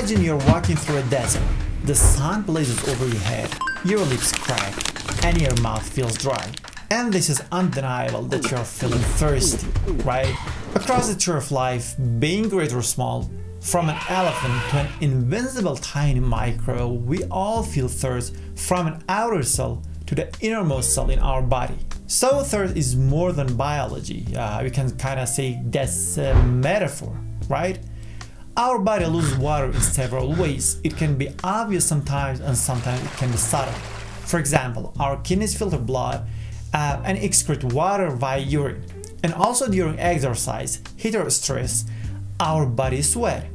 Imagine you're walking through a desert. The sun blazes over your head, your lips crack, and your mouth feels dry. And this is undeniable that you're feeling thirsty, right? Across the tour of life, being great or small, from an elephant to an invincible tiny microbe, we all feel thirst from an outer cell to the innermost cell in our body. So thirst is more than biology, we can kind of say that's a metaphor, right? Our body loses water in several ways. It can be obvious sometimes and sometimes it can be subtle. For example, our kidneys filter blood and excrete water via urine. And also during exercise, heat or stress, our body sweat.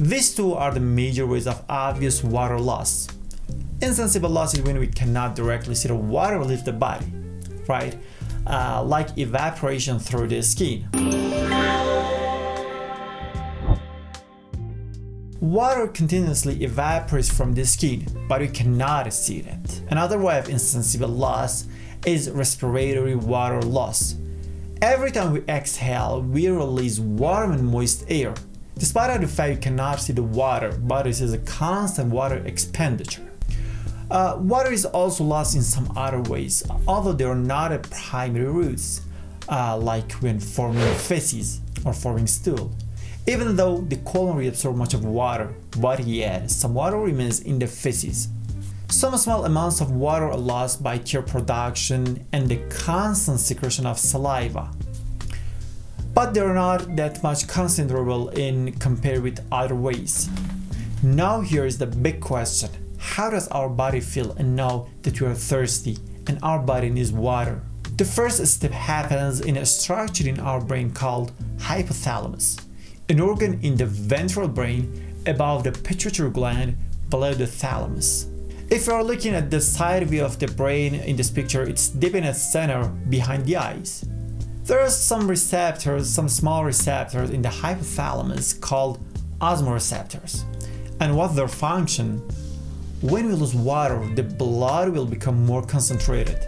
These two are the major ways of obvious water loss. Insensible loss is when we cannot directly see the water leave the body, right? Like evaporation through the skin. Water continuously evaporates from the skin, but we cannot see it. Another way of insensible loss is respiratory water loss. Every time we exhale, we release warm and moist air. Despite the fact you cannot see the water, but this is a constant water expenditure. Water is also lost in some other ways, although they are not the primary routes, like when forming feces or forming stool. Even though the colon reabsorbs much of water, but yet some water remains in the feces. Some small amounts of water are lost by tear production and the constant secretion of saliva, but they are not that much considerable in compared with other ways. Now here is the big question: how does our body feel and know that we are thirsty and our body needs water? The first step happens in a structure in our brain called hypothalamus, an organ in the ventral brain above the pituitary gland below the thalamus. If you are looking at the side view of the brain in this picture, it's deep in its center behind the eyes. There are some receptors, some small receptors in the hypothalamus called osmoreceptors. And what's their function? When we lose water, the blood will become more concentrated.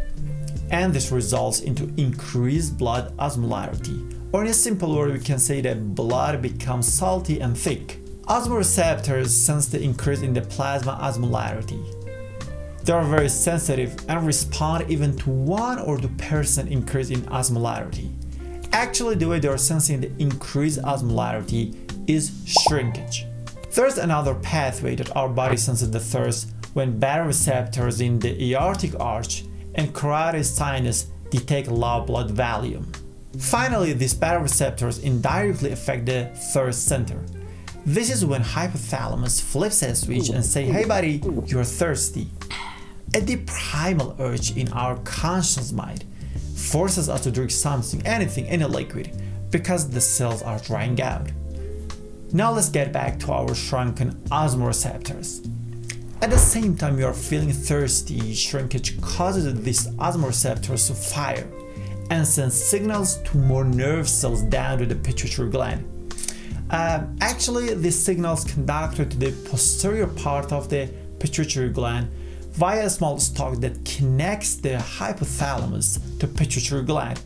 And this results into increased blood osmolarity. Or in a simple word, we can say that blood becomes salty and thick. Osmoreceptors sense the increase in the plasma osmolarity. They are very sensitive and respond even to 1 or 2% increase in osmolarity. Actually, the way they are sensing the increased osmolarity is shrinkage. There's another pathway that our body senses the thirst when baroreceptors in the aortic arch and carotid sinus detect low blood volume. Finally, these baroreceptors indirectly affect the thirst center. This is when hypothalamus flips a switch and says, "Hey buddy, you're thirsty." A deep primal urge in our conscious mind forces us to drink something, anything, any liquid, because the cells are drying out. Now let's get back to our shrunken osmoreceptors. At the same time you are feeling thirsty, shrinkage causes these osmoreceptors to fire and send signals to more nerve cells down to the pituitary gland. Actually, these signals conducted to the posterior part of the pituitary gland via a small stalk that connects the hypothalamus to pituitary gland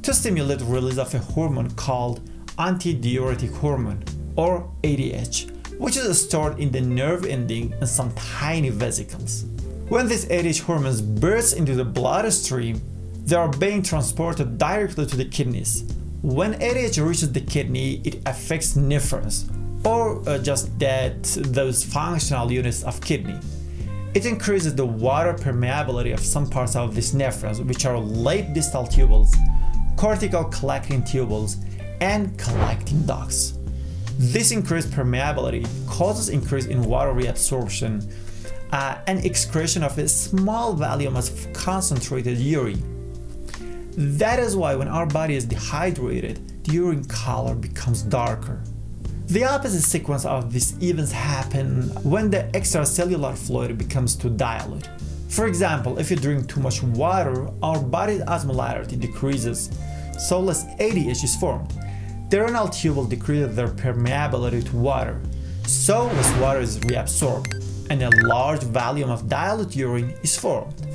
to stimulate release of a hormone called antidiuretic hormone, or ADH, which is stored in the nerve ending in some tiny vesicles. When these ADH hormones burst into the bloodstream, they are being transported directly to the kidneys. When ADH reaches the kidney, it affects nephrons, or just those functional units of kidney. It increases the water permeability of some parts of these nephrons, which are late distal tubules, cortical collecting tubules, and collecting ducts. This increased permeability causes increase in water reabsorption and excretion of a small volume of concentrated urine. That is why when our body is dehydrated, the urine color becomes darker. The opposite sequence of these events happen when the extracellular fluid becomes too dilute. For example, if you drink too much water, our body's osmolarity decreases, so less ADH is formed. The renal tubule decreases their permeability to water, so less water is reabsorbed, and a large volume of dilute urine is formed.